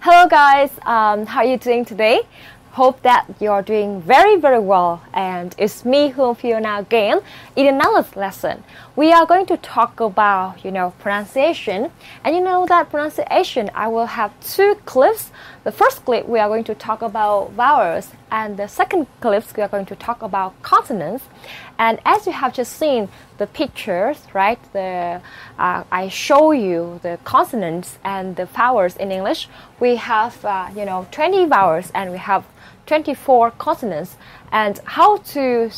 Hello guys, how are you doing today? Hope that you're doing very, very well. And it's me, Hương Fiona again. In another lesson, we are going to talk about, pronunciation. And you know that pronunciation, I will have two clips. The first clip, we are going to talk about vowels. And the second clip, we are going to talk about consonants. And as you have just seen the pictures, right? I show you the consonants and the vowels in English. We have, 20 vowels and we have 24 consonants, and how to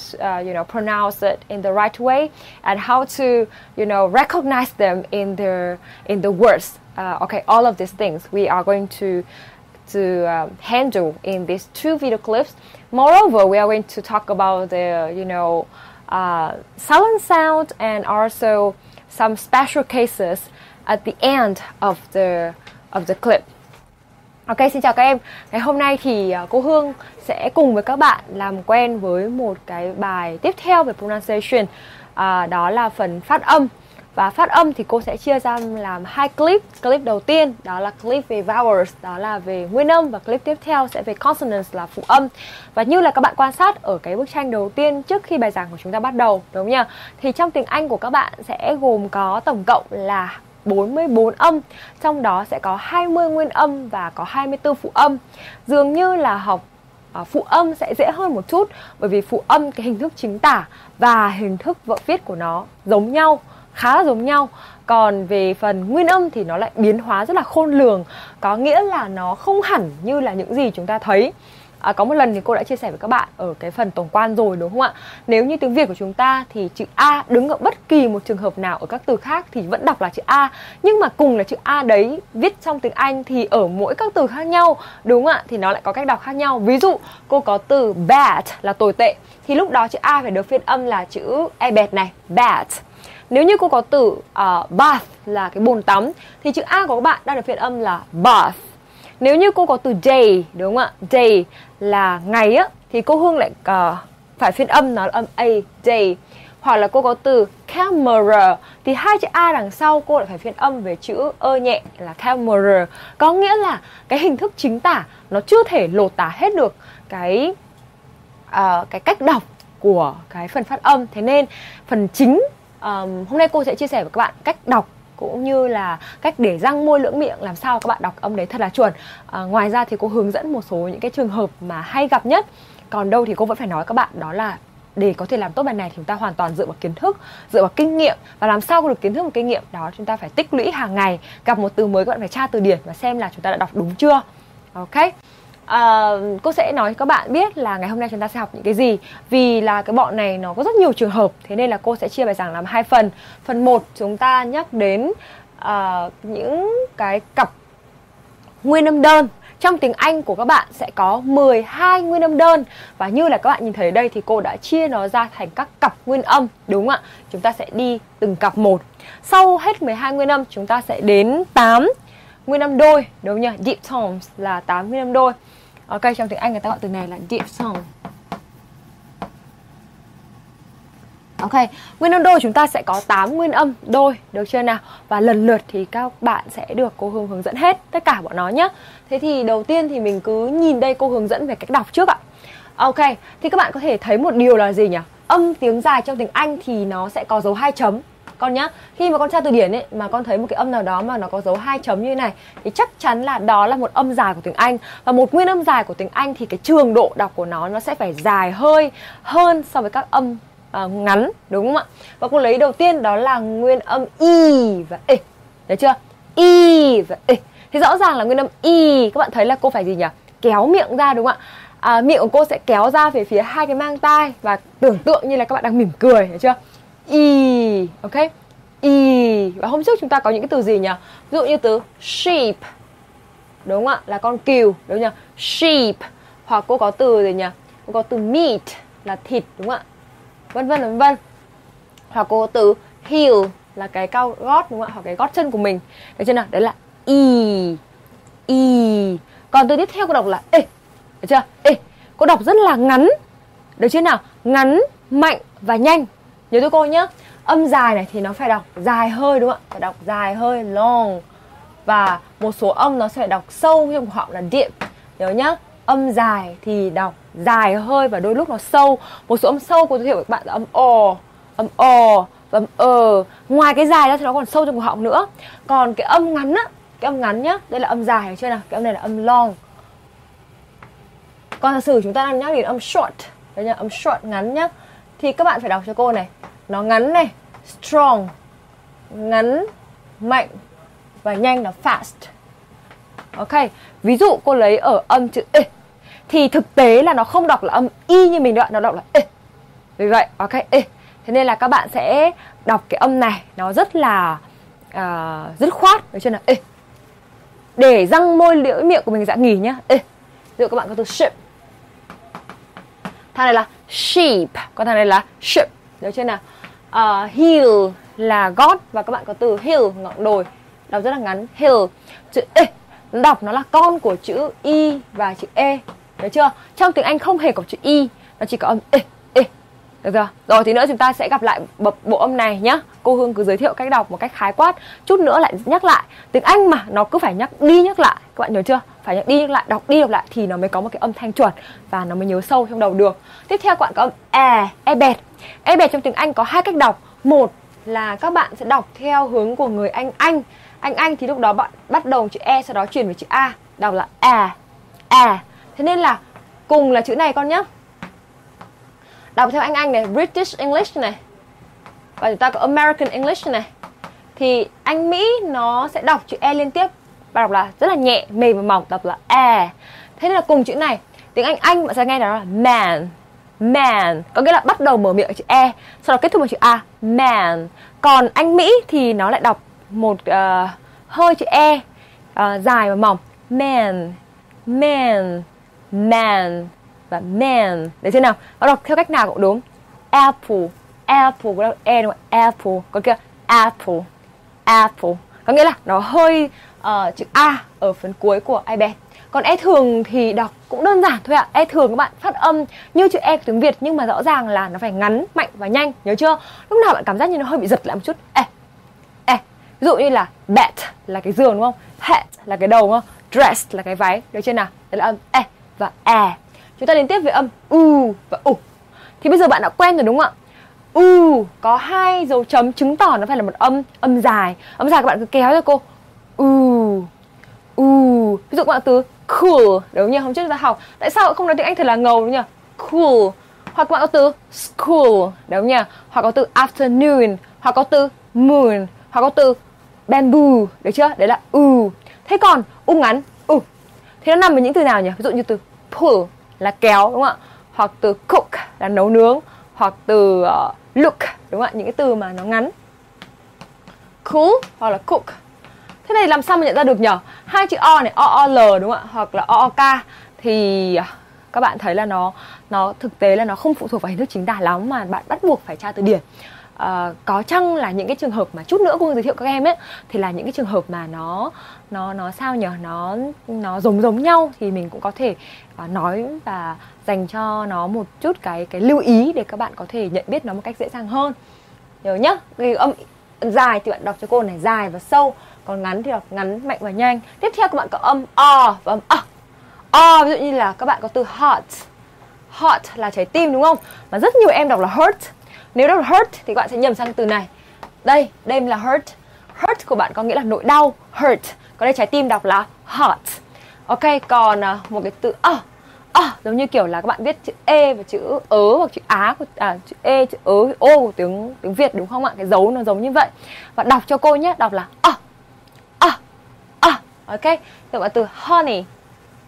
pronounce it in the right way, and how to recognize them in the words. Okay, all of these things we are going to handle in these two video clips. Moreover, we are going to talk about the silent sound and also some special cases at the end of the clip. Ok, xin chào các em. Ngày hôm nay thì cô Hương sẽ cùng với các bạn làm quen với một cái bài tiếp theo về pronunciation, đó là phần phát âm. Và phát âm thì cô sẽ chia ra làm hai clip. Clip đầu tiên đó là clip về vowels, đó là về nguyên âm, và clip tiếp theo sẽ về consonants là phụ âm. Và như là các bạn quan sát ở cái bức tranh đầu tiên trước khi bài giảng của chúng ta bắt đầu, đúng nhỉ? Thì trong tiếng Anh của các bạn sẽ gồm có tổng cộng là 44 âm, trong đó sẽ có 20 nguyên âm và có 24 phụ âm. Dường như là học phụ âm sẽ dễ hơn một chút, bởi vì phụ âm cái hình thức chính tả và hình thức viết của nó giống nhau, khá là giống nhau. Còn về phần nguyên âm thì nó lại biến hóa rất là khôn lường, có nghĩa là nó không hẳn như là những gì chúng ta thấy. Có một lần thì cô đã chia sẻ với các bạn ở cái phần tổng quan rồi, đúng không ạ? Nếu như tiếng Việt của chúng ta thì chữ A đứng ở bất kỳ một trường hợp nào ở các từ khác thì vẫn đọc là chữ A, nhưng mà cùng là chữ A đấy viết trong tiếng Anh thì ở mỗi các từ khác nhau, đúng không ạ? Thì nó lại có cách đọc khác nhau. Ví dụ cô có từ bad là tồi tệ, thì lúc đó chữ A phải được phiên âm là chữ e bẹt này, bad. Nếu như cô có từ bath là cái bồn tắm, thì chữ A của các bạn đang được phiên âm là bath. Nếu như cô có từ day, đúng không ạ? Day là ngày á, thì cô Hương lại phải phiên âm nó là âm A, day. Hoặc là cô có từ camera, thì hai chữ A đằng sau cô lại phải phiên âm về chữ ơ nhẹ là camera. Có nghĩa là cái hình thức chính tả nó chưa thể lột tả hết được cái cách đọc của cái phần phát âm. Thế nên phần chính hôm nay cô sẽ chia sẻ với các bạn cách đọc, cũng như là cách để răng môi lưỡng miệng làm sao các bạn đọc âm đấy thật là chuẩn. Ngoài ra thì cô hướng dẫn một số những cái trường hợp mà hay gặp nhất. Còn đâu thì cô vẫn phải nói các bạn, đó là để có thể làm tốt bài này thì chúng ta hoàn toàn dựa vào kiến thức, dựa vào kinh nghiệm. Và làm sao có được kiến thức và kinh nghiệm đó, chúng ta phải tích lũy hàng ngày. Gặp một từ mới các bạn phải tra từ điển và xem là chúng ta đã đọc đúng chưa. Ok, cô sẽ nói cho các bạn biết là ngày hôm nay chúng ta sẽ học những cái gì. Vì là cái bọn này nó có rất nhiều trường hợp, thế nên là cô sẽ chia bài giảng làm hai phần. Phần 1 chúng ta nhắc đến những cái cặp nguyên âm đơn. Trong tiếng Anh của các bạn sẽ có 12 nguyên âm đơn. Và như là các bạn nhìn thấy đây thì cô đã chia nó ra thành các cặp nguyên âm, đúng không ạ? Chúng ta sẽ đi từng cặp một. Sau hết 12 nguyên âm chúng ta sẽ đến 8 nguyên âm đôi, đúng nhỉ? Diphthongs là 8 nguyên âm đôi. Ok, trong tiếng Anh người ta gọi từ này là diphthong. Ok, nguyên âm đôi chúng ta sẽ có 8 nguyên âm đôi, được chưa nào? Và lần lượt thì các bạn sẽ được cô Hương hướng dẫn hết tất cả bọn nó nhé. Thế thì đầu tiên thì mình cứ nhìn đây, cô hướng dẫn về cách đọc trước ạ. Ok, thì các bạn có thể thấy một điều là gì nhỉ? Âm tiếng dài trong tiếng Anh thì nó sẽ có dấu 2 chấm. Con nhá, khi mà con tra từ điển ấy mà con thấy một cái âm nào đó mà nó có dấu 2 chấm như thế này thì chắc chắn là đó là một âm dài của tiếng Anh. Và một nguyên âm dài của tiếng Anh thì cái trường độ đọc của nó sẽ phải dài hơi hơn so với các âm ngắn, đúng không ạ? Và cô lấy đầu tiên đó là nguyên âm y và e, được chưa? Y và e. Thì rõ ràng là nguyên âm y, các bạn thấy là cô phải gì nhỉ? Kéo miệng ra, đúng không ạ? Miệng của cô sẽ kéo ra về phía hai cái mang tai và tưởng tượng như là các bạn đang mỉm cười, được chưa? Y, ok, y. Và hôm trước chúng ta có những cái từ gì nhỉ? Ví dụ như từ sheep, đúng không ạ? Là con cừu, đúng nhỉ? Sheep. Hoặc cô có từ gì nhỉ? Cô có từ meat là thịt, đúng không ạ? Vân vân vân vân. Hoặc cô có từ heel là cái cao gót, đúng không ạ? Hoặc cái gót chân của mình, được chưa nào? Đấy là y, y. Còn từ tiếp theo cô đọc là e, được chưa? E. Cô đọc rất là ngắn, được chưa nào? Ngắn, mạnh và nhanh. Nhớ cho cô nhé, âm dài này thì nó phải đọc dài hơi, đúng không ạ? Phải đọc dài hơi, long, Và một số âm nó sẽ đọc sâu trong họ là điện. Nhớ nhá, âm dài thì đọc dài hơi và đôi lúc nó sâu. Một số âm sâu có thể hiểu các bạn là âm ồ, âm ồ và âm ờ. Ngoài cái dài ra thì nó còn sâu trong họng nữa. Còn cái âm ngắn á, cái âm ngắn nhá, đây là âm dài hay chưa nào? Cái âm này là âm long. Còn giả sử chúng ta đang nhắc đến âm short, đấy nhá, âm short ngắn nhá, thì các bạn phải đọc cho cô này, nó ngắn này, strong, ngắn, mạnh và nhanh là fast. Ok, ví dụ cô lấy ở âm chữ e thì thực tế là nó không đọc là âm y như mình nữa, nó đọc là e. Vì vậy, ok, e. Thế nên là các bạn sẽ đọc cái âm này nó rất là dứt khoát, đấy chưa nào? E. Để răng môi lưỡi miệng của mình giãn nghỉ nhá. E. Ví dụ các bạn có từ ship. Thằng này là sheep, còn thằng này là ship, được chưa nào? Hill là gót và các bạn có từ hill, ngọn đồi, đọc rất là ngắn, hill. Chữ e đọc nó là con của chữ y và chữ e, được chưa? Trong tiếng Anh không hề có chữ y, nó chỉ có âm e, e. Được chưa? Rồi thì nữa chúng ta sẽ gặp lại bộ âm này nhá. Cô Hương cứ giới thiệu cách đọc một cách khái quát, chút nữa lại nhắc lại. Tiếng Anh mà nó cứ phải nhắc đi nhắc lại, các bạn nhớ chưa? Phải nhắc đi nhắc lại, đọc đi đọc lại thì nó mới có một cái âm thanh chuẩn và nó mới nhớ sâu trong đầu được. Tiếp theo các bạn có âm e, e bẹt. E bẹt trong tiếng Anh có hai cách đọc. Một là các bạn sẽ đọc theo hướng của người Anh. Anh thì lúc đó bạn bắt đầu chữ e sau đó chuyển về chữ a, đọc là a a. Thế nên là cùng là chữ này con nhá, đọc theo Anh này, British English này, và chúng ta có American English này, thì Anh Mỹ nó sẽ đọc chữ e liên tiếp và đọc là rất là nhẹ, mềm và mỏng, đọc là e. Thế nên là cùng chữ này tiếng Anh bạn sẽ nghe đó là man, man, có nghĩa là bắt đầu mở miệng chữ e sau đó kết thúc bằng chữ a, man. Còn Anh Mỹ thì nó lại đọc một hơi chữ e dài và mỏng, man, man, man và man. Đấy thế nào? Nó đọc theo cách nào cũng đúng. Apple, apple có đọc e đúng không? Apple, có kia apple, apple, có nghĩa là nó hơi chữ a ở phần cuối của iPad. Còn e thường thì đọc cũng đơn giản thôi ạ. E thường các bạn phát âm như chữ e của tiếng Việt nhưng mà rõ ràng là nó phải ngắn, mạnh và nhanh, nhớ chưa? Lúc nào bạn cảm giác như nó hơi bị giật lại một chút. Ví dụ như là bed là cái giường đúng không? Head là cái đầu đúng không? Dress là cái váy, được chưa nào? Đấy là âm e và e. Chúng ta đến tiếp với âm u và u. Thì bây giờ bạn đã quen rồi đúng không ạ? U có hai dấu chấm chứng tỏ nó phải là một âm dài. Âm dài các bạn cứ kéo cho cô. U u. Ví dụ các bạn từ cool, đúng nhỉ? Hôm trước chúng ta học tại sao không nói tiếng Anh thật là ngầu đúng nhỉ? Cool. Hoặc các bạn có từ school, đúng nhỉ? Hoặc có từ afternoon, hoặc có từ moon, hoặc có từ bamboo, được chưa? Đấy là u. Thế còn u ngắn, u thế nó nằm ở những từ nào nhỉ? Ví dụ như từ pull là kéo đúng không ạ? Hoặc từ cook là nấu nướng, hoặc từ look, đúng không ạ? Những cái từ mà nó ngắn, cool hoặc là cook. Thế này làm sao mà nhận ra được nhỉ? Hai chữ o này, o l đúng không ạ? Hoặc là o k, thì các bạn thấy là nó thực tế là nó không phụ thuộc vào hình thức chính tả lắm mà bạn bắt buộc phải tra từ điển. Có chăng là những cái trường hợp mà chút nữa cô giới thiệu các em ấy thì là những cái trường hợp mà nó sao nhỉ, nó giống nhau thì mình cũng có thể nói và dành cho nó một chút cái lưu ý để các bạn có thể nhận biết nó một cách dễ dàng hơn, nhớ nhá. Cái âm dài thì bạn đọc cho cô này dài và sâu, còn ngắn thì đọc ngắn, mạnh và nhanh. Tiếp theo các bạn có âm o và âm a. O ví dụ như là các bạn có từ heart, heart là trái tim đúng không, mà rất nhiều em đọc là hurt. Nếu đọc là hurt thì các bạn sẽ nhầm sang từ này. Đây, đây là hurt. Hurt của bạn có nghĩa là nỗi đau, hurt. Còn đây trái tim đọc là heart. Ok, còn một cái từ giống như kiểu là các bạn viết chữ e và chữ ớ hoặc chữ á của chữ e, chữ ớ, o của tiếng Việt đúng không ạ? Cái dấu nó giống như vậy. Và đọc cho cô nhé, đọc là ok. Các bạn từ honey,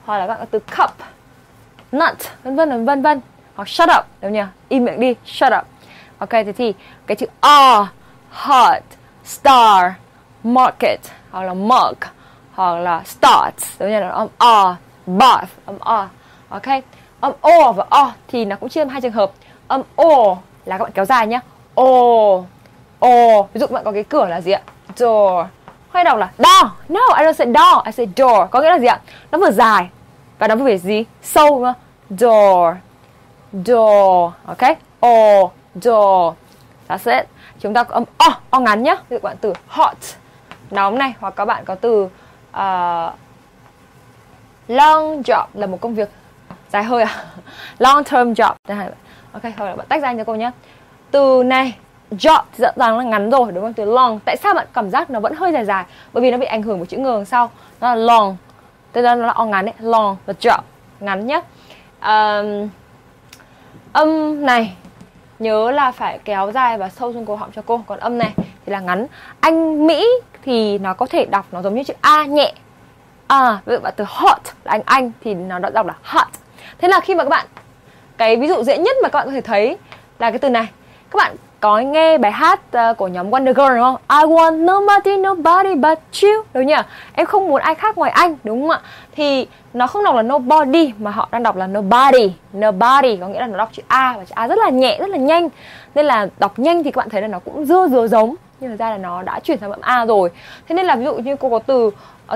hoặc là các bạn từ cup, nut, vân vân, hoặc shut up, đúng nhỉ? Im miệng đi, shut up. Ok, thế thì cái chữ o, heart, star, market, hoặc là mark, hoặc là start, đúng như là âm o, bath, âm o. Ok, âm o và o thì nó cũng chia làm hai trường hợp. Âm o là các bạn kéo dài nhá, o. Ví dụ các bạn có cái cửa là gì ạ? Door. Hay đọc là door. No, I don't say door, I say door. Có nghĩa là gì ạ? Nó vừa dài và nó vừa phải gì? Sâu đúng không? Door. Ok, o, door. That's it. Chúng ta có âm o ngắn nhá. Ví dụ các bạn từ hot, nóng này, hoặc các bạn có từ long job là một công việc dài hơi à? Long term job. Ok, thôi bạn tách ra cho cô nhé. Từ này job thì rõ ràng là ngắn rồi đúng không? Từ long, tại sao bạn cảm giác nó vẫn hơi dài dài? Bởi vì nó bị ảnh hưởng của chữ ngường sau. Nó là long, thế nên nó là ngắn đấy. Long và job ngắn nhé. Âm này nhớ là phải kéo dài và sâu xuống cổ họng cho cô. Còn âm này thì là ngắn. Anh Mỹ thì nó có thể đọc nó giống như chữ A nhẹ. Ví dụ bạn từ hot là anh thì nó đọc là hot. Thế là khi mà các bạn, cái ví dụ dễ nhất mà các bạn có thể thấy là cái từ này. Các bạn có nghe bài hát của nhóm Wonder Girl đúng không? I want nobody, nobody but you, đúng nhỉ? Em không muốn ai khác ngoài anh, đúng không ạ? Thì nó không đọc là nobody mà họ đang đọc là nobody. Nobody có nghĩa là nó đọc chữ A và chữ A rất là nhẹ, rất là nhanh. Nên là đọc nhanh thì các bạn thấy là nó cũng dưa dừa giống, nhưng thực ra là nó đã chuyển sang âm A rồi. Thế nên là ví dụ như cô có từ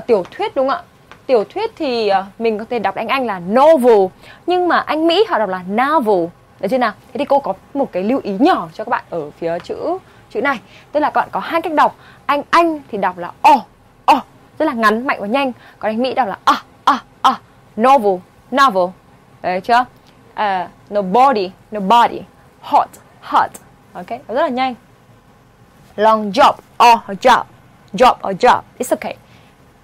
tiểu thuyết đúng không ạ? Tiểu thuyết thì mình có thể đọc anh là novel, nhưng mà anh Mỹ họ đọc là novel. Được chưa nào? Thế thì cô có một cái lưu ý nhỏ cho các bạn ở phía chữ này. Tức là các bạn có hai cách đọc. Anh thì đọc là o, rất là ngắn, mạnh và nhanh. Còn anh Mỹ đọc là a, novel. Đấy chưa? Nobody, hot. Ok, rất là nhanh. Long job or job, it's okay.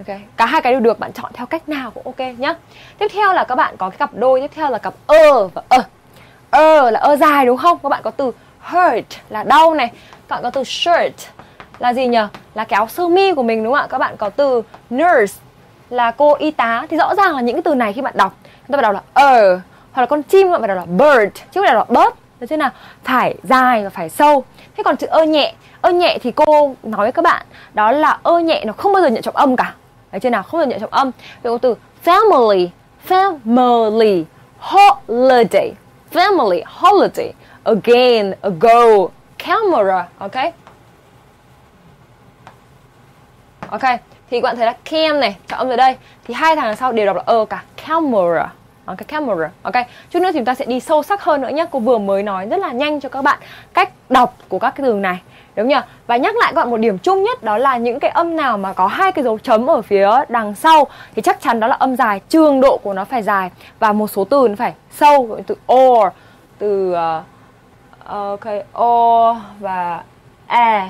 Ok, cả hai cái đều được, bạn chọn theo cách nào cũng ok nhá. Tiếp theo là các bạn có cái cặp đôi, tiếp theo là cặp và là dài đúng không? Các bạn có từ hurt là đau này. Các bạn có từ shirt là gì nhỉ? Là cái áo sơ mi của mình đúng không ạ? Các bạn có từ nurse là cô y tá. Thì rõ ràng là những cái từ này khi bạn đọc, chúng ta phải đọc là hoặc là con chim các bạn phải đọc là bird chứ không phải đọc là bird. Được chưa nào? Phải dài và phải sâu. Thế còn chữ nhẹ, nhẹ thì cô nói với các bạn đó là nhẹ nó không bao giờ nhận trọng âm cả. Đấy chưa nào? Không bao giờ nhận trọng âm. Vậy có từ family, holiday. Family, holiday, again, ago, camera, ok. Thì các bạn thấy là cam này, trọng âm rồi đây. Thì hai thằng sau đều đọc là cả. Camera, camera, ok. Chút nữa thì chúng ta sẽ đi sâu sắc hơn nữa nhé. Cô vừa mới nói rất là nhanh cho các bạn cách đọc của các cái từ này, đúng nhỉ? Và nhắc lại các bạn một điểm chung nhất, đó là những cái âm nào mà có hai cái dấu chấm ở phía đằng sau thì chắc chắn đó là âm dài, trường độ của nó phải dài và một số từ nó phải sâu. Từ or, từ o và e,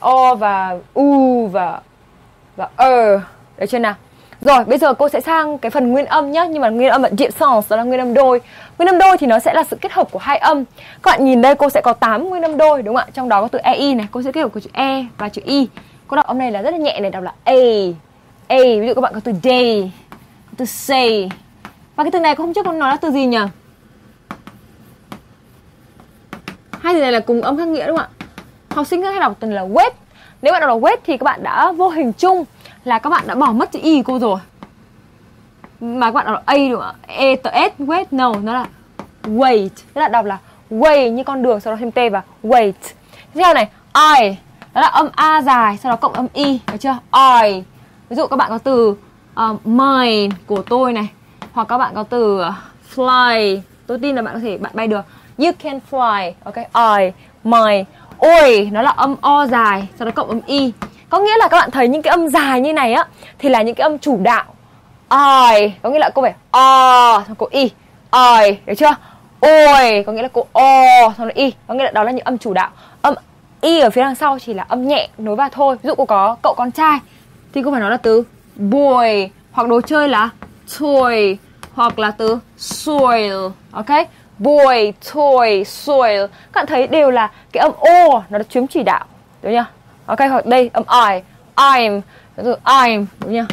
o và u và đấy chưa nào? Rồi, bây giờ cô sẽ sang cái phần nguyên âm nhé. Nhưng mà nguyên âm là dissonance, đó là nguyên âm đôi. Nguyên âm đôi thì nó sẽ là sự kết hợp của hai âm. Các bạn nhìn đây, cô sẽ có 8 nguyên âm đôi đúng không ạ? Trong đó có từ EI này, cô sẽ kết hợp của chữ E và chữ I. Cô đọc âm này là rất là nhẹ này, đọc là A. Ví dụ các bạn có từ day, từ say. Và cái từ này cô không chắc con nói là từ gì nhỉ? Hai từ này là cùng âm khác nghĩa đúng không ạ? Học sinh rất hay đọc từ là wet. Nếu bạn đọc là wet thì các bạn đã vô hình chung là các bạn đã bỏ mất chữ I của cô rồi. Mà các bạn đọc là A đúng không ạ? E tờ S, wait, no, nó là wait. Tức là đọc là way như con đường, sau đó thêm T và wait. Tiếp theo này, I, đó là âm A dài, sau đó cộng âm I, được chưa? I. Ví dụ các bạn có từ mine, của tôi này. Hoặc các bạn có từ fly, tôi tin là bạn có thể bay được. You can fly, ok, I, mine. Oi, nó là âm O dài, sau đó cộng âm I. Có nghĩa là các bạn thấy những cái âm dài như này á thì là những cái âm chủ đạo. I có nghĩa là cô phải o, xong cô i. I, được chưa? Ôi có nghĩa là cô o, xong là i. Có nghĩa là đó là những âm chủ đạo. Âm i ở phía đằng sau chỉ là âm nhẹ nối vào thôi. Ví dụ cô có cậu con trai thì cô phải nói là từ boy, hoặc đồ chơi là toy, hoặc là từ soil, ok? Boy, toy, soil. Các bạn thấy đều là cái âm o nó chiếm chỉ đạo, đúng chưa? Ok, hoặc đây âm I'm, từ I'm, đúng nhá.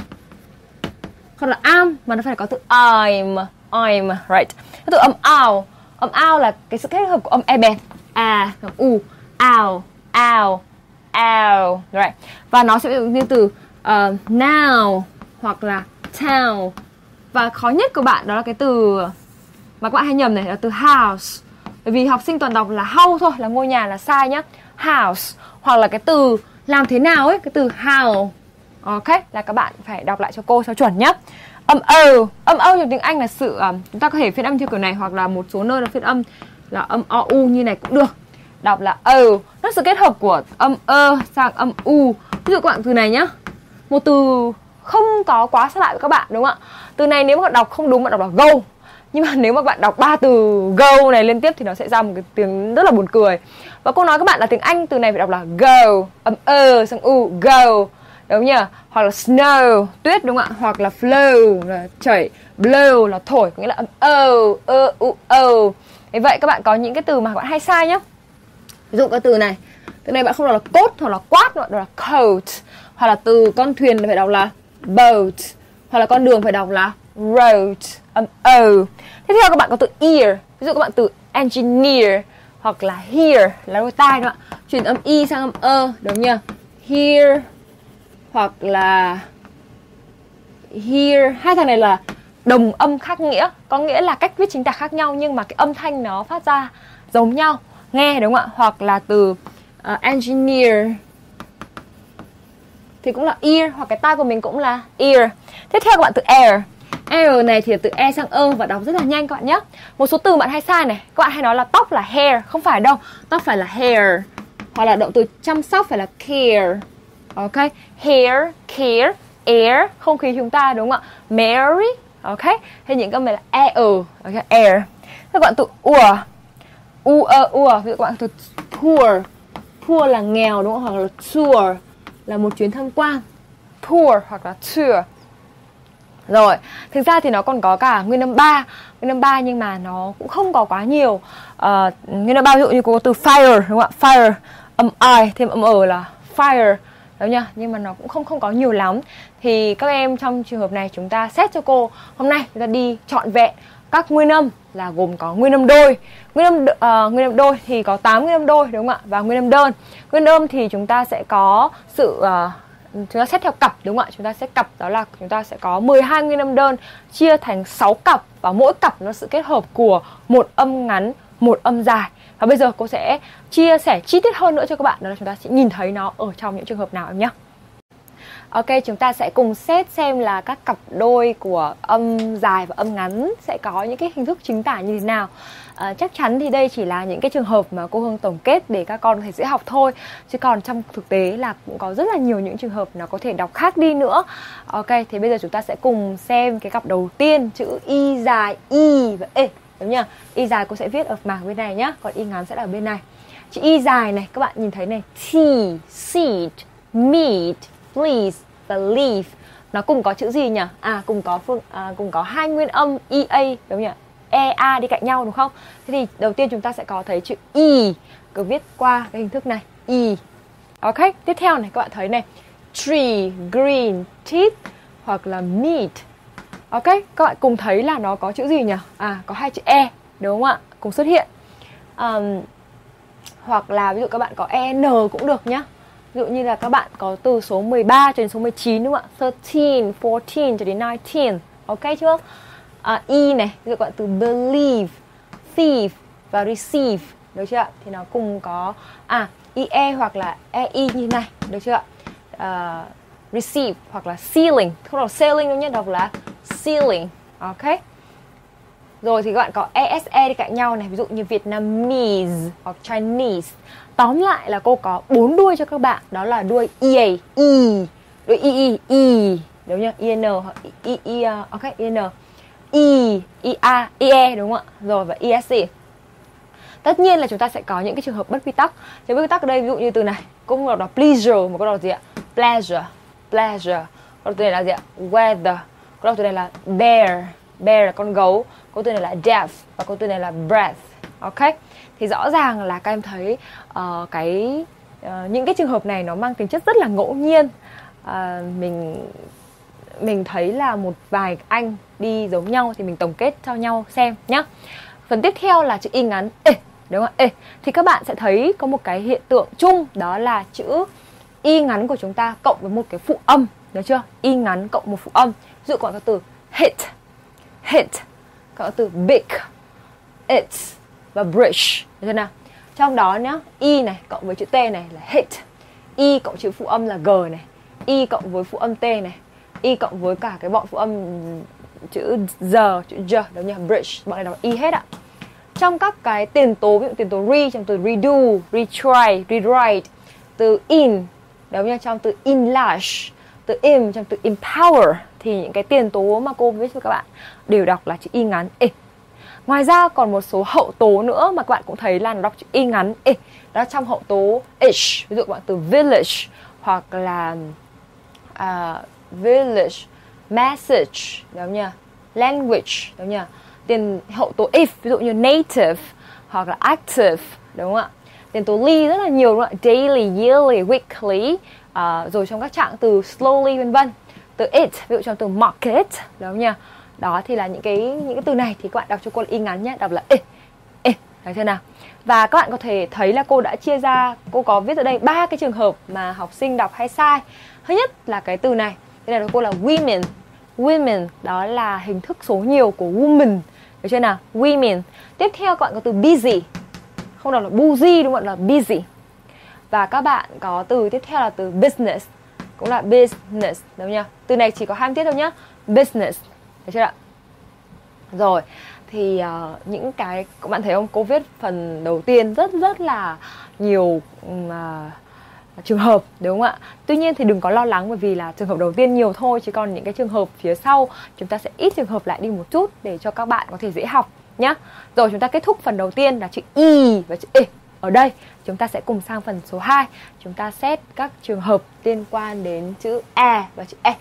Không là am mà nó phải có từ I'm, right. Cái từ âm ao là cái sự kết hợp của âm e bèn, a, u, ao, right. Và nó sẽ ví dụ như từ now hoặc là town. Và khó nhất của bạn đó là cái từ mà các bạn hay nhầm này là từ house. Bởi vì học sinh toàn đọc là house thôi, là ngôi nhà là sai nhá. House, hoặc là cái từ làm thế nào ấy, cái từ how. Ok, là các bạn phải đọc lại cho cô sao chuẩn nhé. Âm O trong tiếng Anh là sự chúng ta có thể phiên âm theo kiểu này, hoặc là một số nơi nó phiên âm là âm o u như này cũng được. Đọc là nó sự kết hợp của âm sang âm u. Ví dụ các bạn từ này nhá. một từ không có quá xa lạ với các bạn, đúng không ạ? Từ này nếu mà bạn đọc không đúng, bạn đọc là go. Nhưng mà nếu mà bạn đọc ba từ go này liên tiếp thì nó sẽ ra một cái tiếng rất là buồn cười. Và cô nói các bạn là tiếng Anh từ này phải đọc là go, âm ơ sang u, go, đúng nhỉ? Hoặc là snow, tuyết, đúng không ạ? Hoặc là flow là chảy, blow là thổi, có nghĩa là âm ơ u ơ. Vậy các bạn có những cái từ mà bạn hay sai nhá. Ví dụ cái từ này, từ này bạn không đọc là coat hoặc là quát, bạn đọc là coat. Hoặc là từ con thuyền phải đọc là boat, hoặc là con đường phải đọc là road, âm o. Tiếp theo các bạn có từ ear, ví dụ các bạn từ engineer hoặc là hear là đôi tai, đúng không ạ? Chuyển âm y sang âm ơ, đúng nhỉ? Hear hoặc là hear, hai thằng này là đồng âm khác nghĩa, có nghĩa là cách viết chính tả khác nhau nhưng mà cái âm thanh nó phát ra giống nhau, nghe, đúng không ạ? Hoặc là từ engineer thì cũng là ear, hoặc cái tai của mình cũng là ear. Tiếp theo các bạn từ air. Air này thì là từ e sang ơ và đọc rất là nhanh các bạn nhé. Một số từ bạn hay sai này, các bạn hay nói là tóc là hair, không phải đâu, tóc phải là hair. Hoặc là động từ chăm sóc phải là care. Ok, hair, care, air, không khí chúng ta, đúng không ạ? Mary, ok, hay những cái này là air, okay, air. Các bạn từ ua, ua, các bạn từ tour, tour là nghèo, đúng không? Hoặc là tour là một chuyến tham quan, tour hoặc là tour. Rồi, thực ra thì nó còn có cả nguyên âm 3. Nguyên âm 3 nhưng mà nó cũng không có quá nhiều. Nguyên âm 3 ví dụ như có từ fire, đúng không ạ? Fire, âm I thêm âm ở là fire, đúng nhá. Nhưng mà nó cũng không có nhiều lắm. Thì các em trong trường hợp này chúng ta xét cho cô, hôm nay chúng ta đi trọn vẹn các nguyên âm là gồm có nguyên âm đôi. Nguyên âm đôi thì có 8 nguyên âm đôi, đúng không ạ? Và nguyên âm đơn. Nguyên âm thì chúng ta sẽ có sự chúng ta xét theo cặp, đúng không ạ? Chúng ta sẽ cặp, đó là chúng ta sẽ có 12 nguyên âm đơn chia thành 6 cặp và mỗi cặp nó sự kết hợp của một âm ngắn, một âm dài. Và bây giờ cô sẽ chia sẻ chi tiết hơn nữa cho các bạn, đó là chúng ta sẽ nhìn thấy nó ở trong những trường hợp nào em nhé. Ok, chúng ta sẽ cùng xét xem là các cặp đôi của âm dài và âm ngắn sẽ có những cái hình thức chính tả như thế nào. Chắc chắn thì đây chỉ là những cái trường hợp mà cô Hương tổng kết để các con có thể dễ học thôi. Chứ còn trong thực tế là cũng có rất là nhiều những trường hợp nó có thể đọc khác đi nữa. Ok, thì bây giờ chúng ta sẽ cùng xem cái cặp đầu tiên, chữ Y dài Y và E, đúng nhỉ? Y dài cô sẽ viết ở mảng bên này nhá, còn Y ngắn sẽ là ở bên này. Chữ Y dài này, các bạn nhìn thấy này, tea, seed, meat, please và leave. Nó cùng có chữ gì nhỉ? Cùng có hai nguyên âm EA, đúng nhỉ? EA đi cạnh nhau, đúng không? Thế thì đầu tiên chúng ta sẽ có thấy chữ E, cứ viết qua cái hình thức này, E. Ok, tiếp theo này các bạn thấy này, tree, green, teeth hoặc là meat. Ok, các bạn cùng thấy là nó có chữ gì nhỉ? Có hai chữ E, đúng không ạ? Cùng xuất hiện. Hoặc là ví dụ các bạn có EN cũng được nhá. Ví dụ như là các bạn có từ số 13 cho đến số 19, đúng không ạ? 13, 14 cho đến 19. Ok chưa? E này, ví dụ các bạn từ believe, thief và receive, được chưa ạ? Thì nó cùng có EE hoặc là EI như này, được chưa ạ? Receive hoặc là ceiling, không đọc ceiling đâu nhé, đọc là ceiling. Ok. Rồi thì các bạn có ESE đi cạnh nhau này, ví dụ như Vietnamese hoặc Chinese. Tóm lại là cô có 4 đuôi cho các bạn, đó là đuôi EA, E, đuôi EE, E, đúng nhá, EN hoặc EE, ok, EN, E, EA, EE, đúng không ạ? Rồi và ESC. Tất nhiên là chúng ta sẽ có những cái trường hợp bất quy tắc. Trường hợp bất quy tắc ở đây ví dụ như từ này, cô không đọc là pleasure mà cô đọc gì ạ? Pleasure, pleasure. Cô đọc từ này là gì ạ? Weather. Cô đọc từ này là bear, bear là con gấu. Cô từ này là death và cô từ này là breath. Ok, thì rõ ràng là các em thấy những cái trường hợp này nó mang tính chất rất là ngẫu nhiên. Mình thấy là một vài anh đi giống nhau thì mình tổng kết cho nhau xem nhá. Phần tiếp theo là chữ Y ngắn, ê, đúng không? Ê, thì các bạn sẽ thấy có một cái hiện tượng chung, đó là chữ Y ngắn của chúng ta cộng với một cái phụ âm, được chưa? Y ngắn cộng một phụ âm. Ví dụ còn có từ hit, hit, có từ big, it's và bridge, được chưa nào? Trong đó nhá, Y này cộng với chữ T này là hit, Y cộng chữ phụ âm là G này, Y cộng với phụ âm T này, Y cộng với cả cái bọn phụ âm chữ G, chữ G, đúng nhỉ? Bridge, bọn này đọc Y hết ạ. Trong các cái tiền tố, ví dụ tiền tố re, trong từ redo, retry, rewrite, từ in, đúng nhỉ? Trong từ enlarge, từ im trong từ empower thì những cái tiền tố mà cô viết cho các bạn đều đọc là chữ y ngắn ê. Ngoài ra còn một số hậu tố nữa mà các bạn cũng thấy là nó đọc chữ y ngắn ê. Đó là trong hậu tố ish, ví dụ các bạn từ village hoặc là village, message, đúng nhỉ? Language, đúng nhỉ? Tiền hậu tố if, ví dụ như native hoặc là active, đúng không ạ? Tiền tố ly rất là nhiều, đúng không ạ? Daily, yearly, weekly, rồi trong các trạng từ slowly vân vân. Từ it, ví dụ trong từ market, đúng không nhỉ? Đó thì là những cái từ này thì các bạn đọc cho cô là y ngắn nhé, đọc là ê, ê, thấy chưa nào? Và các bạn có thể thấy là cô đã chia ra, cô có viết ở đây 3 cái trường hợp mà học sinh đọc hay sai. Thứ nhất là cái từ này, cái này của cô là women. Women, đó là hình thức số nhiều của woman, được chưa nào? Women. Tiếp theo các bạn có từ busy, không đọc là busy đúng không? Là busy. Và các bạn có từ tiếp theo là từ business, cũng là business, đúng không? Từ này chỉ có 2 tiết thôi nhá, business, được chưa ạ? Rồi thì những cái các bạn thấy không, cô viết phần đầu tiên rất là nhiều trường hợp, đúng không ạ? Tuy nhiên thì đừng có lo lắng bởi vì là trường hợp đầu tiên nhiều thôi, chứ còn những cái trường hợp phía sau chúng ta sẽ ít trường hợp lại đi một chút để cho các bạn có thể dễ học nhá. Rồi chúng ta kết thúc phần đầu tiên là chữ y và chữ e. Ở đây chúng ta sẽ cùng sang phần số 2, chúng ta xét các trường hợp liên quan đến chữ e và chữ e.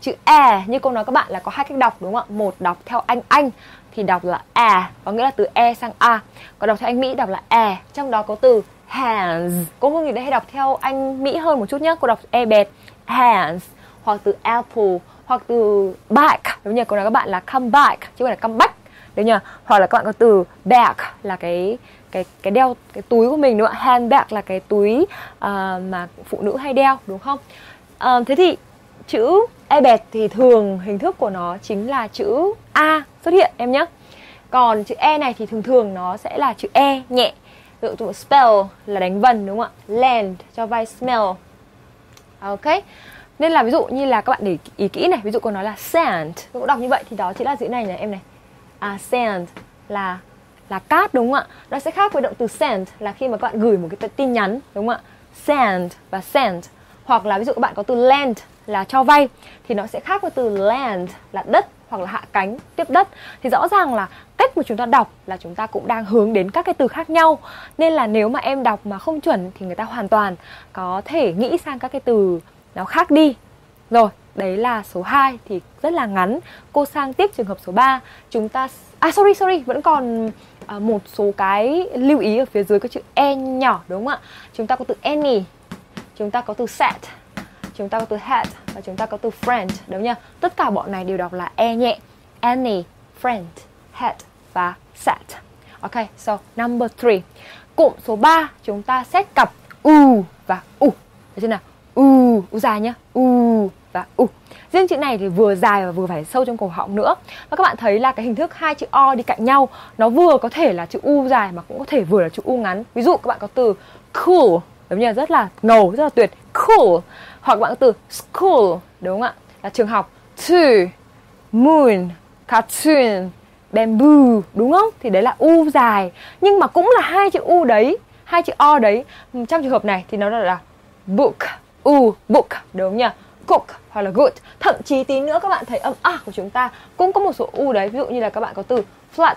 Chữ e như cô nói các bạn là có 2 cách đọc, đúng không ạ? Một đọc theo anh thì đọc là e, có nghĩa là từ e sang a. Còn đọc theo anh Mỹ đọc là e, trong đó có từ hands. Cô Hương thì đã hay đọc theo anh Mỹ hơn một chút nhá, cô đọc e bẹt, hands, hoặc từ apple, hoặc từ back, đúng nhỉ? Cô nói các bạn là come back chứ không phải là come back, đúng nhỉ? Hoặc là các bạn có từ bag là cái đeo cái túi của mình, đúng không? Handbag là cái túi mà phụ nữ hay đeo, đúng không? Thế thì chữ e bẹt thì thường hình thức của nó chính là chữ a xuất hiện em nhé. Còn chữ e này thì thường nó sẽ là chữ e nhẹ. Ví dụ spell là đánh vần, đúng không ạ? Land cho vai smell. Ok. Nên là ví dụ như là các bạn để ý kỹ này, ví dụ cô nói là sand, cô đọc như vậy thì đó chính là chữ này này em này. À, sand là cát, đúng không ạ? Nó sẽ khác với động từ send là khi mà các bạn gửi một cái tin nhắn, đúng không ạ? Send và send. Hoặc là ví dụ các bạn có từ lend là cho vay thì nó sẽ khác với từ land là đất hoặc là hạ cánh, tiếp đất. Thì rõ ràng là cách mà chúng ta đọc là chúng ta cũng đang hướng đến các cái từ khác nhau. Nên là nếu mà em đọc mà không chuẩn thì người ta hoàn toàn có thể nghĩ sang các cái từ nó khác đi. Rồi, đấy là số 2 thì rất là ngắn. Cô sang tiếp trường hợp số 3. Chúng ta... vẫn còn một số cái lưu ý ở phía dưới có chữ e nhỏ, đúng không ạ? Chúng ta có từ any, chúng ta có từ set, chúng ta có từ hat và chúng ta có từ friend, đúng nhá. Tất cả bọn này đều đọc là e nhẹ. Any, friend, hat và set. Ok, so number 3. Cụm số 3 chúng ta xét cặp u và u. Được chưa nào? U dài nhá. U và u. Riêng chữ này thì vừa dài và vừa phải sâu trong cổ họng nữa. Và các bạn thấy là cái hình thức 2 chữ o đi cạnh nhau, nó vừa có thể là chữ u dài mà cũng có thể vừa là chữ u ngắn. Ví dụ các bạn có từ cool, đúng nhỉ? Rất là ngầu, rất là tuyệt, cool. Hoặc các bạn có từ school, đúng không ạ? Là trường học. To, moon, cartoon, bamboo, đúng không? Thì đấy là u dài. Nhưng mà cũng là 2 chữ u đấy, 2 chữ o đấy, trong trường hợp này thì nó là book, u, book, đúng nhỉ? Cook hoặc là good. Thậm chí tí nữa các bạn thấy âm a của chúng ta cũng có một số u đấy. Ví dụ như là các bạn có từ flood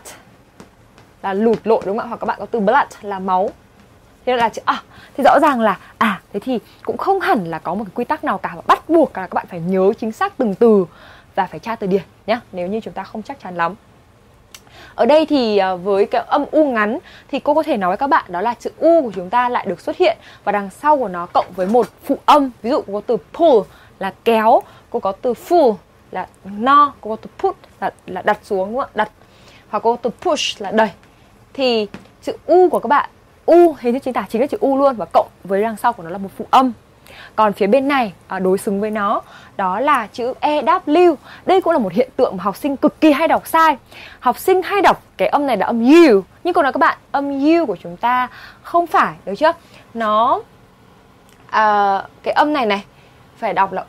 là lụt lội, đúng không ạ? Hoặc các bạn có từ blood là máu. Thế là chữ a. Thì rõ ràng là thế thì cũng không hẳn là có một cái quy tắc nào cả mà bắt buộc là các bạn phải nhớ chính xác từng từ và phải tra từ điển nhá, nếu như chúng ta không chắc chắn lắm. Ở đây thì với cái âm u ngắn thì cô có thể nói với các bạn đó là chữ u của chúng ta lại được xuất hiện và đằng sau của nó cộng với một phụ âm. Ví dụ có từ pull là kéo, cô có từ full là no, cô có từ put là đặt xuống, đúng không ạ? Đặt. Hoặc cô có từ push là đẩy. Thì chữ u của các bạn, u hình thức chính tả chính là chữ u luôn và cộng với đằng sau của nó là một phụ âm. Còn phía bên này đối xứng với nó đó là chữ EW. Đây cũng là một hiện tượng mà học sinh cực kỳ hay đọc sai. Học sinh hay đọc cái âm này là âm U. Nhưng cô nói các bạn, âm U của chúng ta không phải, được chưa? Nó cái âm này này phải đọc là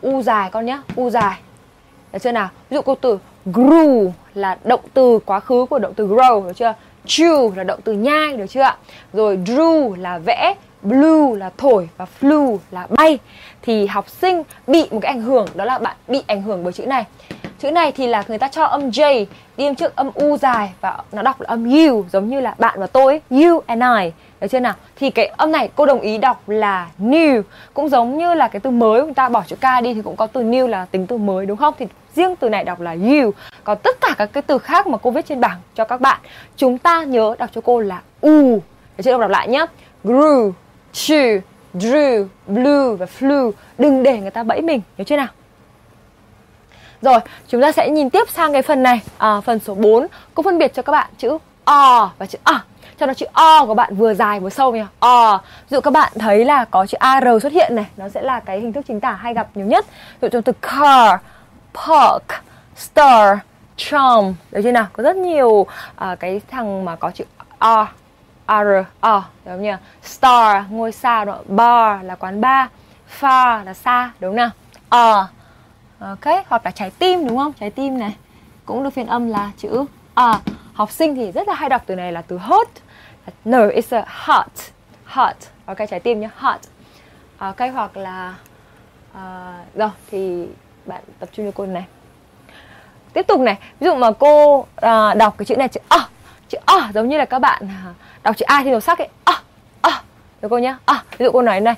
u dài con nhá, u dài. Được chưa nào? Ví dụ cô từ grew là động từ quá khứ của động từ grow, được chưa? Chew là động từ nhai, được chưa ạ? Rồi drew là vẽ, Blew là thổi và flew là bay. Thì học sinh bị một cái ảnh hưởng, đó là bạn bị ảnh hưởng bởi chữ này. Chữ này thì là người ta cho âm J đi âm trước âm U dài và nó đọc là âm U, giống như là bạn và tôi, you and I. Được chưa nào? Thì cái âm này cô đồng ý đọc là new. Cũng giống như là cái từ mới, chúng ta bỏ chữ K đi thì cũng có từ new là tính từ mới, đúng không? Thì riêng từ này đọc là you. Còn tất cả các cái từ khác mà cô viết trên bảng cho các bạn, chúng ta nhớ đọc cho cô là U. Được chưa? Đọc lại nhé. Grew, chew, drew, blew và flew. Đừng để người ta bẫy mình, nhớ chưa nào? Rồi, chúng ta sẽ nhìn tiếp sang cái phần này, phần số 4. Cô phân biệt cho các bạn chữ O và chữ A. Cho nó chữ O của bạn vừa dài vừa sâu nha. O. Ví dụ các bạn thấy là có chữ AR xuất hiện này, nó sẽ là cái hình thức chính tả hay gặp nhiều nhất. Ví dụ trong từ car, park, star, charm. Đấy chưa nào? Có rất nhiều cái thằng mà có chữ O, AR, O, đúng không nhỉ? Star, ngôi sao, đúng không? Bar là quán bar, far là xa, đúng không nào? O. Ok, hoặc là trái tim, đúng không? Trái tim này cũng được phiên âm là chữ A. Học sinh thì rất là hay đọc từ này là từ hot. No, it's a heart. Heart, ok, trái tim nhé, heart. Ok, hoặc là rồi, thì bạn tập trung cho cô này. Tiếp tục này, ví dụ mà cô đọc cái chữ này, chữ A. Chữ A giống như là các bạn đọc chữ A thì màu sắc ấy. A, A, được cô nhé. A, ví dụ cô nói này,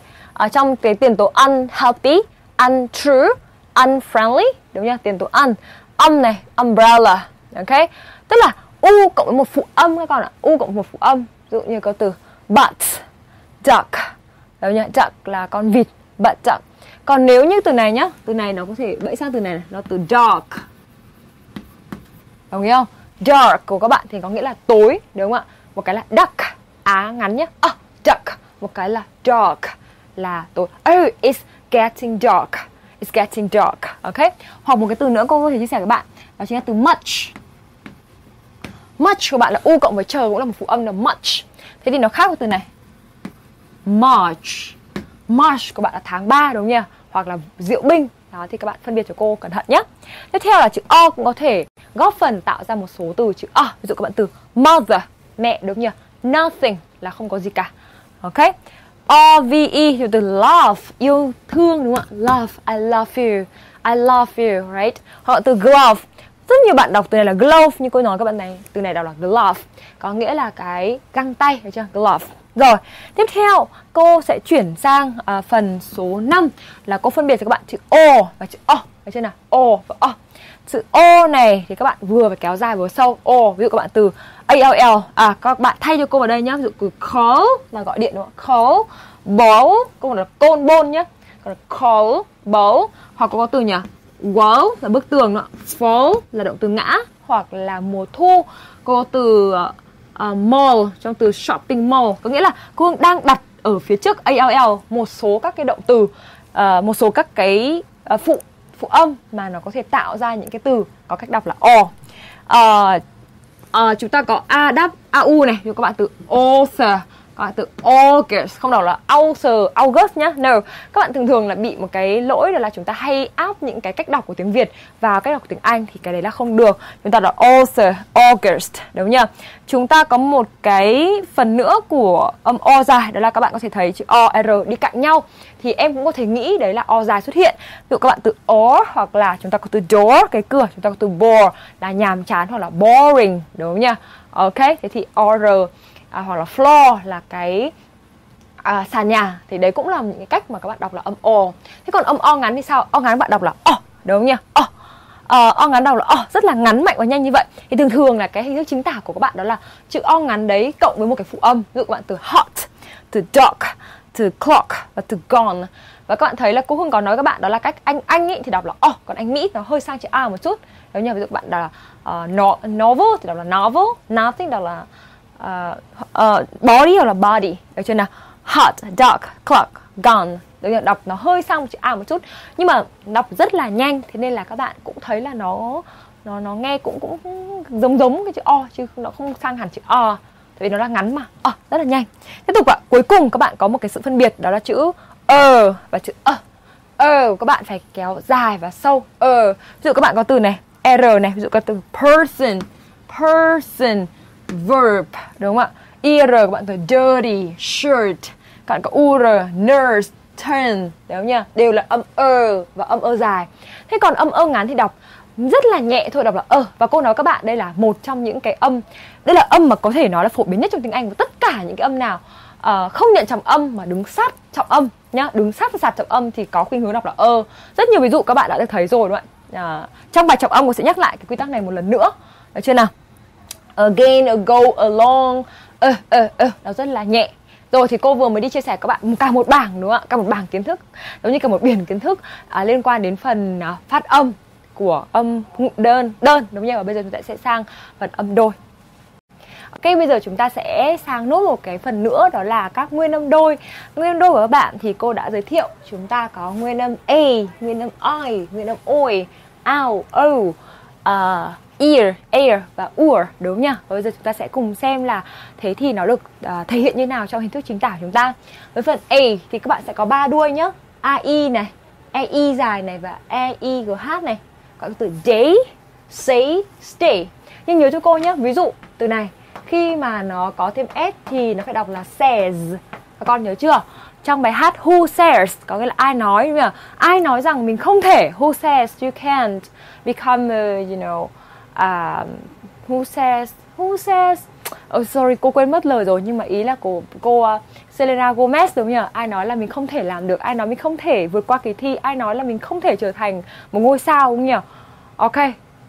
trong cái tiền tố unhealthy, untrue, unfriendly, đúng nhá, tiền tố un. Âm này, umbrella, ok? Tức là U cộng với một phụ âm các con ạ. U cộng với một phụ âm. Ví dụ như có từ but, duck, đúng nhá, duck là con vịt, but duck. Còn nếu như từ này nhá, từ này nó có thể bẫy sang từ này, nó từ dark. Đồng ý không? Dark của các bạn thì có nghĩa là tối, đúng không ạ? Một cái là duck, á ngắn nhá, duck. Một cái là dark, là tối. Oh, it's getting dark. It's getting dark, ok? Hoặc một cái từ nữa cô có thể chia sẻ với bạn, đó chính là từ much. Much của bạn là U cộng với chờ, cũng là một phụ âm là much. Thế thì nó khác với từ này, March. March của bạn là tháng 3, đúng không nhỉ? Hoặc là diệu binh. Đó, thì các bạn phân biệt cho cô cẩn thận nhé. Tiếp theo là chữ O cũng có thể góp phần tạo ra một số từ chữ O. Ví dụ các bạn từ mother, mẹ, đúng không nhỉ? Nothing là không có gì cả, ok? O-V-E, hiểu từ love, yêu thương, đúng không ạ? Love, I love you, right? Họ từ glove, rất nhiều bạn đọc từ này là glove, nhưng cô nói các bạn này, từ này đọc là glove, có nghĩa là cái găng tay, thấy chưa? Glove. Rồi, tiếp theo cô sẽ chuyển sang phần số 5, là cô phân biệt cho các bạn chữ O và chữ O, thấy chưa nào? O và O. Chữ O này thì các bạn vừa phải kéo dài vừa sâu. O, ví dụ các bạn từ ALL, các bạn thay cho cô vào đây nhá. Ví dụ từ call là gọi điện, đúng không? Call, ball, cô là côn bôn nhá. Còn là call, ball, hoặc có từ nhỉ? Wall là bức tường đó. Fall là động từ ngã, hoặc là mùa thu. Cô có từ mall trong từ shopping mall, có nghĩa là cô đang đặt ở phía trước ALL một số các cái động từ, một số các cái phụ âm mà nó có thể tạo ra những cái từ có cách đọc là O. Chúng ta có AU này, như các bạn từ author, các bạn từ August, không đọc là author, August nhá. No, các bạn thường thường là bị một cái lỗi đó là chúng ta hay áp những cái cách đọc của tiếng Việt vào cách đọc của tiếng Anh, thì cái đấy là không được. Chúng ta đọc author, August, đúng nhá. Chúng ta có một cái phần nữa của âm O dài, đó là các bạn có thể thấy chữ O, R đi cạnh nhau. Thì em cũng có thể nghĩ đấy là O dài xuất hiện. Ví dụ các bạn từ O, hoặc là chúng ta có từ door, cái cửa. Chúng ta có từ bore là nhàm chán, hoặc là boring, đúng không nhỉ? Ok, thế thì OR, hoặc là floor là cái sàn nhà. Thì đấy cũng là những cái cách mà các bạn đọc là âm O. Thế còn âm O ngắn thì sao? O ngắn bạn đọc là O, đúng không nhỉ? O. O ngắn đọc là O, rất là ngắn mạnh và nhanh như vậy. Thì thường thường là cái hình thức chính tả của các bạn đó là chữ O ngắn đấy cộng với một cái phụ âm. Ví dụ các bạn từ hot, từ dark, từ clock và từ gone. Và các bạn thấy là cô Hương có nói các bạn đó là cách anh ấy thì đọc là O, còn anh Mỹ nó hơi sang chữ A một chút. Nếu như ví dụ các bạn đọc là novel thì đọc là novel, nothing đọc là body hoặc là body, được chưa nào? Hot, dark, clock, gone, được chưa? Đọc nó hơi sang chữ A một chút, nhưng mà đọc rất là nhanh, thế nên là các bạn cũng thấy là nó nghe cũng giống cái chữ O, chứ nó không sang hẳn chữ O. Tại vì nó là ngắn mà, rất là nhanh. Tiếp tục ạ, cuối cùng các bạn có một cái sự phân biệt, đó là chữ ơ và chữ ơ. Ơ các bạn phải kéo dài và sâu. Ơ, ví dụ các bạn có từ này, R này, ví dụ có từ person, person, verb, đúng không ạ? Ir các bạn từ dirty, shirt, Còn có UR, nurse, turn, đúng nha, đều là âm ơ và âm ơ dài. Thế còn âm ơ ngắn thì đọc rất là nhẹ thôi, đọc là ơ. Và cô nói các bạn đây là một trong những cái âm, đây là âm mà có thể nói là phổ biến nhất trong tiếng Anh. Và tất cả những cái âm nào không nhận trọng âm mà đứng sát trọng âm nhá, đứng sát và sạt trọng âm thì có khuynh hướng đọc là ơ. Rất nhiều ví dụ các bạn đã được thấy rồi đúng không ạ? Trong bài trọng âm cô sẽ nhắc lại cái quy tắc này một lần nữa, được chưa nào? Again, go along, nó rất là nhẹ. Rồi thì cô vừa mới đi chia sẻ các bạn cả một bảng đúng không ạ? Cả một bảng kiến thức, giống như cả một biển kiến thức liên quan đến phần phát âm của âm đơn, đúng không? Và bây giờ chúng ta sẽ sang phần âm đôi. Ok, bây giờ chúng ta sẽ sang nốt một cái phần nữa, đó là các nguyên âm đôi. Nguyên âm đôi của các bạn thì cô đã giới thiệu. Chúng ta có nguyên âm A, nguyên âm I, nguyên âm OI, OW, EAR, AIR và UR, đúng nhỉ? Bây giờ chúng ta sẽ cùng xem là thế thì nó được thể hiện như nào trong hình thức chính tả của chúng ta. Với phần A thì các bạn sẽ có 3 đuôi nhá, AI này, EI dài này và EIGH này. Có từ day, say, stay. Nhưng nhớ cho cô nhé, ví dụ từ này khi mà nó có thêm S thì nó phải đọc là says. Các con nhớ chưa? Trong bài hát Who Says có nghĩa là ai nói, nhưng mà ai nói rằng mình không thể. Who says you can't become a, you know, who says oh sorry, cô quên mất lời rồi, nhưng mà ý là cô Selena Gomez đúng không? Ai nói là mình không thể làm được, ai nói mình không thể vượt qua kỳ thi, ai nói là mình không thể trở thành một ngôi sao đúng không nhỉ? Ok,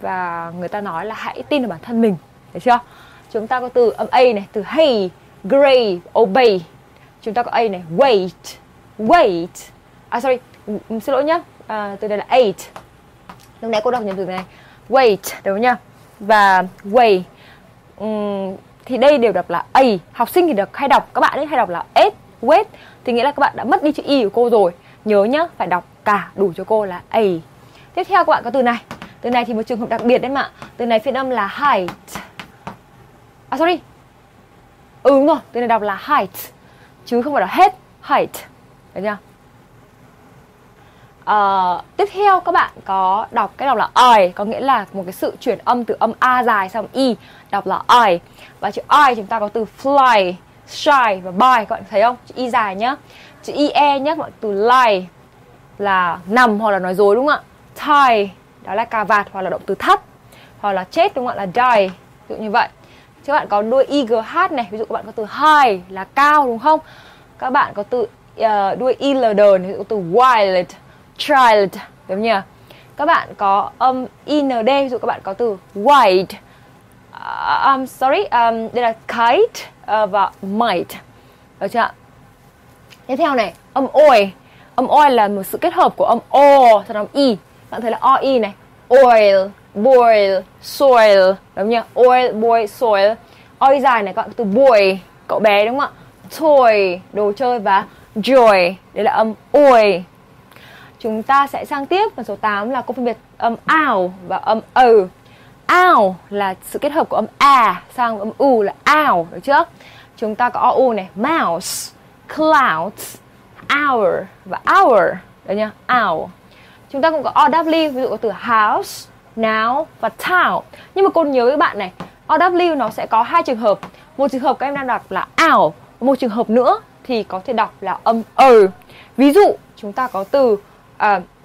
và người ta nói là hãy tin vào bản thân mình, thấy chưa? Chúng ta có từ âm A này, từ hey, gray, obey. Chúng ta có A này, wait. À sorry, xin lỗi nhá. Từ đây là eight. Lúc nãy cô đọc nhầm từ này. Wait, đúng không nhá? Và way. Thì đây đều đọc là A. Học sinh thì được hay đọc, các bạn ấy hay đọc là S, wait. Thì nghĩa là các bạn đã mất đi chữ Y của cô rồi. Nhớ nhá, phải đọc cả đủ cho cô là A. Tiếp theo các bạn có từ này. Từ này thì một trường hợp đặc biệt đấy mà. Từ này phiên âm là height. À sorry, đúng rồi, từ này đọc là height chứ không phải là hết, height, được chưa? Tiếp theo các bạn có đọc cái đọc là I, có nghĩa là một cái sự chuyển âm từ âm A dài sang Y, đọc là I. Và chữ I chúng ta có từ fly, shy và buy, các bạn thấy không? Chữ Y dài nhá, chữ IE nhá, các bạn từ lie là nằm hoặc là nói dối đúng không ạ? Tie, đó là cà vạt hoặc là động từ thắt, hoặc là chết đúng không ạ? Là die, ví dụ như vậy. Các bạn có đuôi IGH này, ví dụ các bạn có từ high là cao đúng không? Các bạn có từ đuôi ILD này, ví dụ từ wild, child, đúng không nhỉ? Các bạn có âm IND, ví dụ các bạn có từ wide, đây là kite và might, được chưa ạ? Tiếp theo này, âm oi là một sự kết hợp của âm O sau đó âm I. Các bạn thấy là OI này, oil, boil, soil, đúng không nhỉ? Oil, boil, soil. Oi dài này các bạn từ boy, cậu bé đúng không ạ? Toy, đồ chơi và joy, đấy là âm oi. Chúng ta sẽ sang tiếp phần số 8 là cô phân biệt âm ow và âm ừ. Ow là sự kết hợp của âm a sang âm u là ow, được chưa? Chúng ta có ou này, mouse, clouds, hour và hour, được nhá? Ow. Chúng ta cũng có ow, ví dụ có từ house, now và town. Nhưng mà cô nhớ các bạn này, OW nó sẽ có hai trường hợp. Một trường hợp các em đang đọc là ow, một trường hợp nữa thì có thể đọc là âm ờ. Ví dụ chúng ta có từ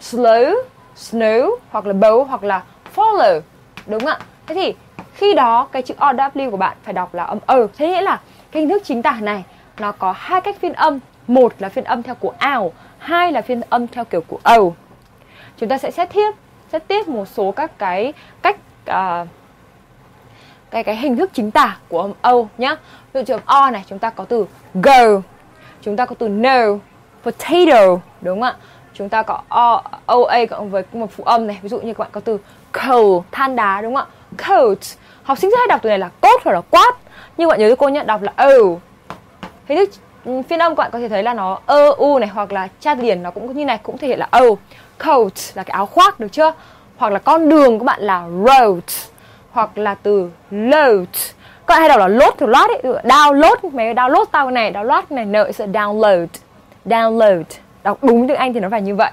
slow, snow hoặc là bow hoặc là follow, đúng không ạ? Thế thì khi đó cái chữ OW của bạn phải đọc là âm ờ. Thế nghĩa là cái hình thức chính tả này nó có hai cách phiên âm. Một là phiên âm theo của ow, hai là phiên âm theo kiểu của ờ. Chúng ta sẽ xét tiếp một số các cái cách cái hình thức chính tả của âm âu nhá. Ví dụ trường o này chúng ta có từ go, chúng ta có từ no, potato, đúng không ạ? Chúng ta có oa cộng với một phụ âm này, ví dụ như các bạn có từ coal, than đá, đúng không ạ? Coat. Học sinh rất hay đọc từ này là coat hoặc là quát, nhưng bạn nhớ cho cô nhé, đọc là o. Hình thức phiên âm các bạn có thể thấy là nó u này, hoặc là tra từ điển nó cũng như này, cũng thể hiện là o. Coat là cái áo khoác, được chưa? Hoặc là con đường các bạn là road, hoặc là từ load. Các bạn hay đọc là load thì load ấy, download, mày download tao này, download này nợ sẽ download. Download. Đọc đúng tiếng Anh thì nó phải như vậy.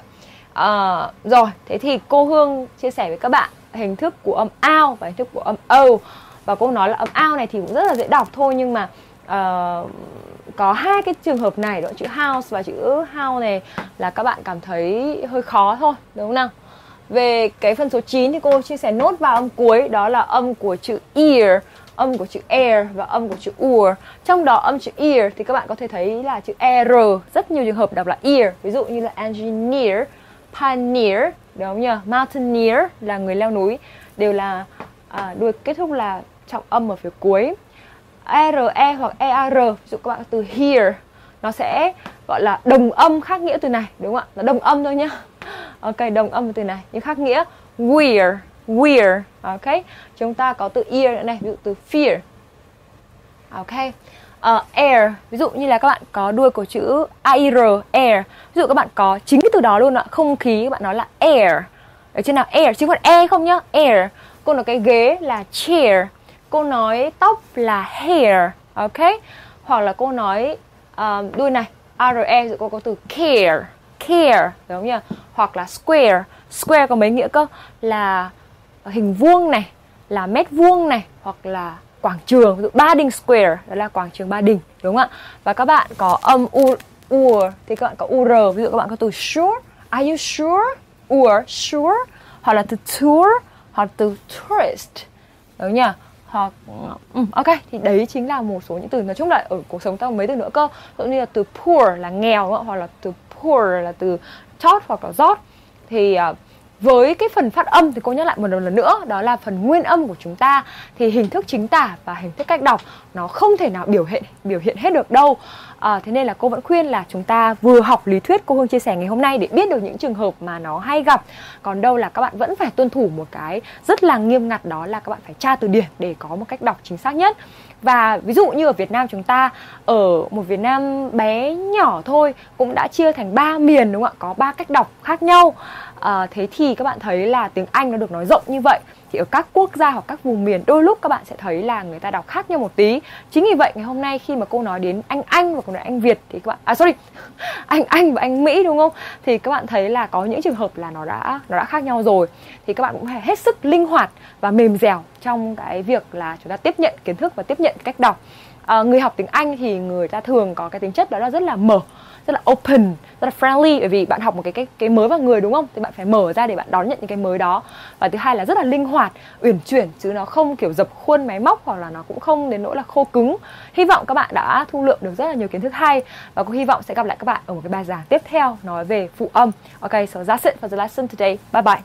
Rồi, thế thì cô Hương chia sẻ với các bạn hình thức của âm ao và hình thức của âm âu. Và cô nói là âm ao này thì cũng rất là dễ đọc thôi, nhưng mà có hai cái trường hợp này, đó chữ house và chữ how này là các bạn cảm thấy hơi khó thôi, đúng không nào? Về cái phần số 9 thì cô chia sẻ nốt vào âm cuối, đó là âm của chữ ear, âm của chữ air và âm của chữ ur. Trong đó âm chữ ear thì các bạn có thể thấy là chữ er, rất nhiều trường hợp đọc là ear, ví dụ như là engineer, pioneer, đúng không nhỉ? Mountaineer là người leo núi, đều là đuôi kết thúc là trọng âm ở phía cuối. ERE hoặc EAR, ví dụ các bạn từ here, nó sẽ gọi là đồng âm khác nghĩa từ này, đúng không ạ? Nó đồng âm thôi nhá. Ok, đồng âm từ này, nhưng khác nghĩa. We're, we're, ok. Chúng ta có từ ear nữa này, ví dụ từ fear. Ok. Air, ví dụ như là các bạn có đuôi của chữ AIR, air. Ví dụ các bạn có chính cái từ đó luôn ạ, không khí các bạn nói là air. Ở trên nào air, chứ còn e không nhá, air. Cô nói cái ghế là chair. Cô nói tóc là hair, ok? Hoặc là cô nói đuôi này, RE, cô có từ care, care, đúng không nhỉ? Hoặc là square, square có mấy nghĩa cơ? Là hình vuông này, là mét vuông này, hoặc là quảng trường, ví dụ Ba Đình Square, đó là quảng trường Ba Đình, đúng không ạ? Và các bạn có âm ur, thì các bạn có ur, ví dụ các bạn có từ sure, are you sure? Ur, sure, hoặc là từ tour, hoặc từ tourist, đúng không nhỉ? Hoặc ok, thì đấy chính là một số những từ, nói chung là ở cuộc sống ta mấy từ nữa cơ, ví dụ như là từ poor là nghèo, hoặc là từ poor là từ chót hoặc là rót. Thì với cái phần phát âm thì cô nhắc lại một lần nữa, đó là phần nguyên âm của chúng ta thì hình thức chính tả và hình thức cách đọc nó không thể nào biểu hiện hết được đâu. Thế nên là cô vẫn khuyên là chúng ta vừa học lý thuyết cô Hương chia sẻ ngày hôm nay để biết được những trường hợp mà nó hay gặp, còn đâu là các bạn vẫn phải tuân thủ một cái rất là nghiêm ngặt, đó là các bạn phải tra từ điển để có một cách đọc chính xác nhất. Và ví dụ như ở Việt Nam chúng ta, ở một Việt Nam bé nhỏ thôi cũng đã chia thành 3 miền, đúng không ạ? Có 3 cách đọc khác nhau. Thế thì các bạn thấy là tiếng Anh nó được nói rộng như vậy, thì ở các quốc gia hoặc các vùng miền đôi lúc các bạn sẽ thấy là người ta đọc khác nhau một tí. Chính vì vậy ngày hôm nay khi mà cô nói đến Anh và cô nói Anh Việt thì các bạn Anh và Anh Mỹ, đúng không? Thì các bạn thấy là có những trường hợp là nó đã khác nhau rồi. Thì các bạn cũng phải hết sức linh hoạt và mềm dẻo trong cái việc là chúng ta tiếp nhận kiến thức và tiếp nhận cách đọc. Người học tiếng Anh thì người ta thường có cái tính chất đó là rất là mở, rất là open, rất là friendly, bởi vì bạn học một cái mới vào người, đúng không? Thì bạn phải mở ra để bạn đón nhận những cái mới đó. Và thứ hai là rất là linh hoạt, uyển chuyển, chứ nó không kiểu dập khuôn máy móc, hoặc là nó cũng không đến nỗi là khô cứng. Hy vọng các bạn đã thu lượm được rất là nhiều kiến thức hay, và cô hy vọng sẽ gặp lại các bạn ở một cái bài giảng tiếp theo nói về phụ âm. Okay, so that's it for the lesson today. Bye bye.